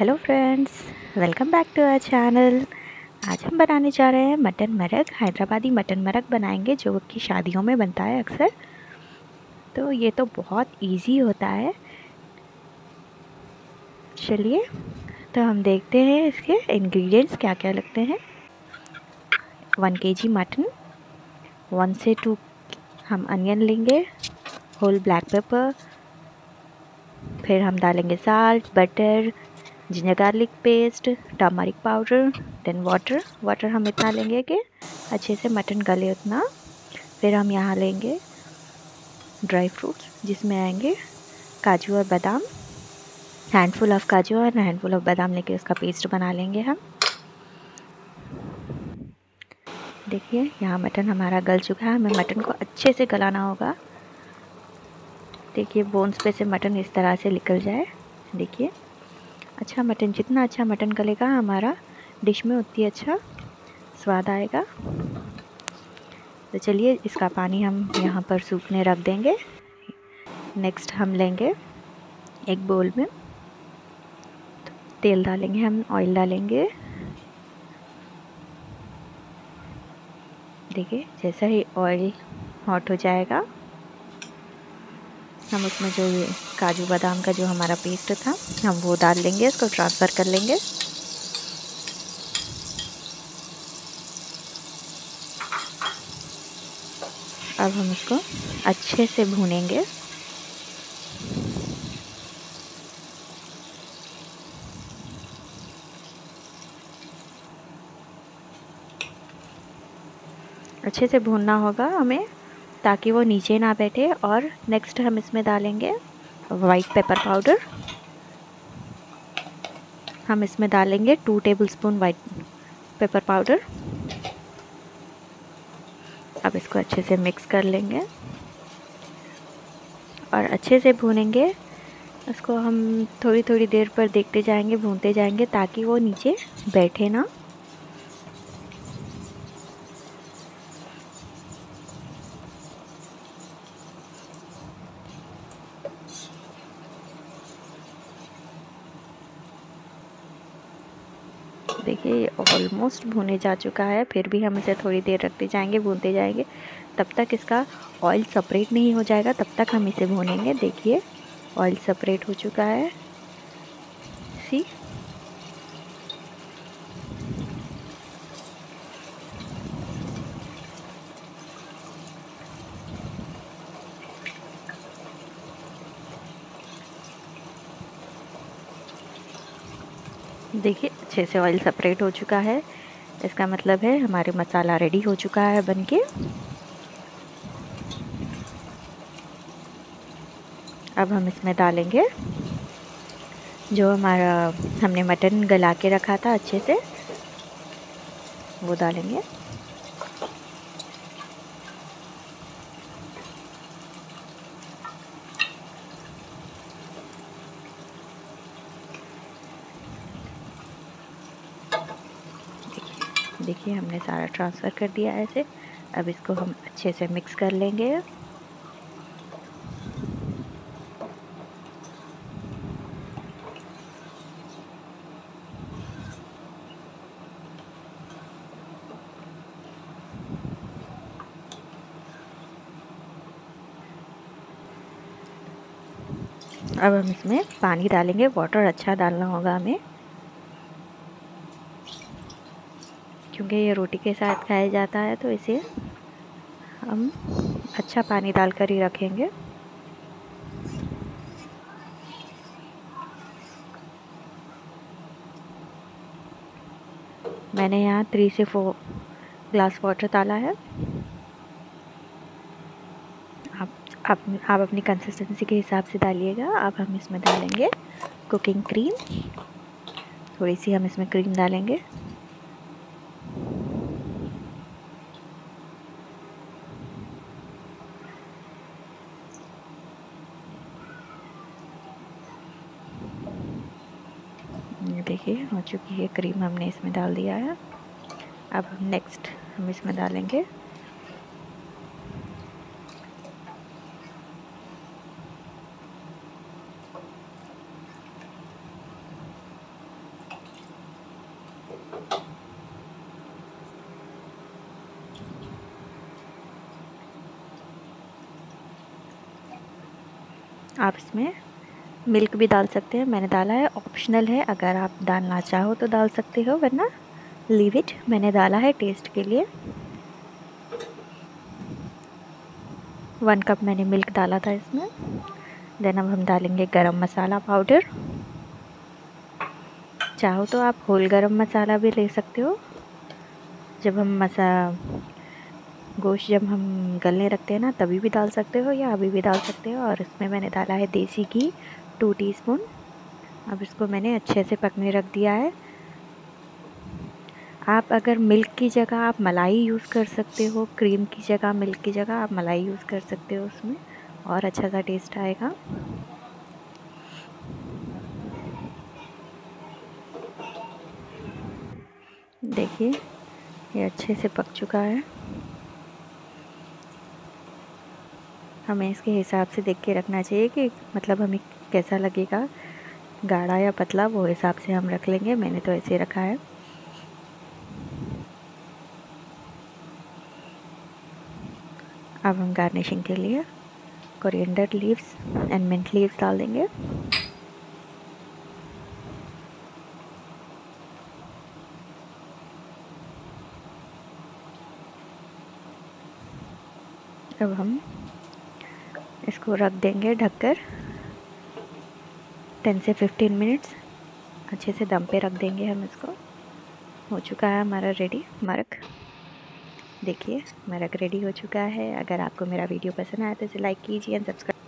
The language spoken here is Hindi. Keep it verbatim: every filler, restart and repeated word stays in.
Hello friends, welcome back to our channel. आज हम बनाने जा रहे हैं मटन मरग। हैदराबादी मटन मरग बनाएंगे जो कि शादियों में बनता है अक्सर। तो ये तो बहुत इजी होता है। चलिए तो हम देखते हैं इसके इंग्रेडिएंट्स क्या क्या लगते हैं। वन केजी मटन, वन से टू हम अनियन लेंगे, होल ब्लैक पेपर, फिर हम डालेंगे salt, butter, ginger garlic paste, turmeric powder, then water. Water हम इतना लेंगे कि अच्छे से मटन गले उतना। फिर हम यहाँ लेंगे ड्राई फ्रूट्स, जिसमें आएंगे काजू और बादाम। हैंडफुल ऑफ काजू और हैंडफुल ऑफ बादाम लेके उसका पेस्ट बना लेंगे हम। देखिए यहाँ मटन हमारा गल चुका है। हमें मटन को अच्छे से गलाना होगा। देखिए बोन्स पे से मटन इस तरह से निकल जाए। देखिए अच्छा मटन, जितना अच्छा मटन गलेगा हमारा डिश में उतनी अच्छा स्वाद आएगा। तो चलिए इसका पानी हम यहाँ पर सूखने रख देंगे। नेक्स्ट हम लेंगे एक बोल में तो तेल डालेंगे, हम ऑयल डालेंगे। देखिए जैसा ही ऑयल हॉट हो जाएगा हम उसमें जो ये काजू बादाम का जो हमारा पेस्ट था हम वो डाल लेंगे, इसको ट्रांसफ़र कर लेंगे। अब हम इसको अच्छे से भूनेंगे। अच्छे से भूनना होगा हमें ताकि वो नीचे ना बैठे। और नेक्स्ट हम इसमें डालेंगे वाइट पेपर पाउडर। हम इसमें डालेंगे two tablespoon white pepper powder. अब इसको अच्छे से मिक्स कर लेंगे और अच्छे से भूनेंगे। इसको हम थोड़ी थोड़ी देर पर देखते जाएंगे, भूनते जाएंगे ताकि वो नीचे बैठे ना। देखिए ये ऑलमोस्ट भुने जा चुका है, फिर भी हम इसे थोड़ी देर रखते जाएंगे, भूनते जाएंगे। तब तक इसका ऑयल सेपरेट नहीं हो जाएगा, तब तक हम इसे भूनेंगे। देखिए ऑयल सेपरेट हो चुका है। सी देखिए अच्छे से ऑयल सेपरेट हो चुका है। इसका मतलब है हमारे मसाला रेडी हो चुका है बनके। अब हम इसमें डालेंगे जो हमारा हमने मटन गला के रखा था अच्छे से, वो डालेंगे। देखिए हमने सारा ट्रांसफ़र कर दिया है इसे। अब इसको हम अच्छे से मिक्स कर लेंगे। अब हम इसमें पानी डालेंगे। वाटर अच्छा डालना होगा हमें क्योंकि ये रोटी के साथ खाया जाता है, तो इसे हम अच्छा पानी डालकर ही रखेंगे। मैंने यहाँ थ्री से फोर ग्लास वाटर डाला है। आप आप, आप अपनी कंसिस्टेंसी के हिसाब से डालिएगा। अब हम इसमें डालेंगे कुकिंग क्रीम, थोड़ी सी हम इसमें क्रीम डालेंगे। देखिए हो चुकी है क्रीम, हमने इसमें डाल दिया है। अब हम नेक्स्ट हम इसमें डालेंगे आप इसमें मिल्क भी डाल सकते हैं, मैंने डाला है, ऑप्शनल है, अगर आप डालना चाहो तो डाल सकते हो वरना लीव इट। मैंने डाला है टेस्ट के लिए। वन कप मैंने मिल्क डाला था इसमें। देन अब हम डालेंगे गरम मसाला पाउडर। चाहो तो आप होल गरम मसाला भी ले सकते हो। जब हम मसा गोश्त जब हम गलने रखते हैं ना तभी भी डाल सकते हो या अभी भी डाल सकते हो। और इसमें मैंने डाला है देसी घी टू टीस्पून। अब इसको मैंने अच्छे से पकने रख दिया है। आप अगर मिल्क की जगह आप मलाई यूज़ कर सकते हो, क्रीम की जगह मिल्क की जगह आप मलाई यूज़ कर सकते हो, उसमें और अच्छा सा टेस्ट आएगा। देखिए ये अच्छे से पक चुका है। हमें इसके हिसाब से देख के रखना चाहिए कि मतलब हमें कैसा लगेगा, गाढ़ा या पतला, वो हिसाब से हम रख लेंगे। मैंने तो ऐसे रखा है। अब हम गार्निशिंग के लिए coriander leaves and mint leaves डाल देंगे। अब हम इसको रख देंगे ढककर टेन से फिफ्टीन मिनट्स अच्छे से दम पे रख देंगे हम इसको। हो चुका है हमारा रेडी मरग। देखिए मरग रेडी हो चुका है। अगर आपको मेरा वीडियो पसंद आया तो इसे लाइक कीजिए एंड सब्सक्राइब।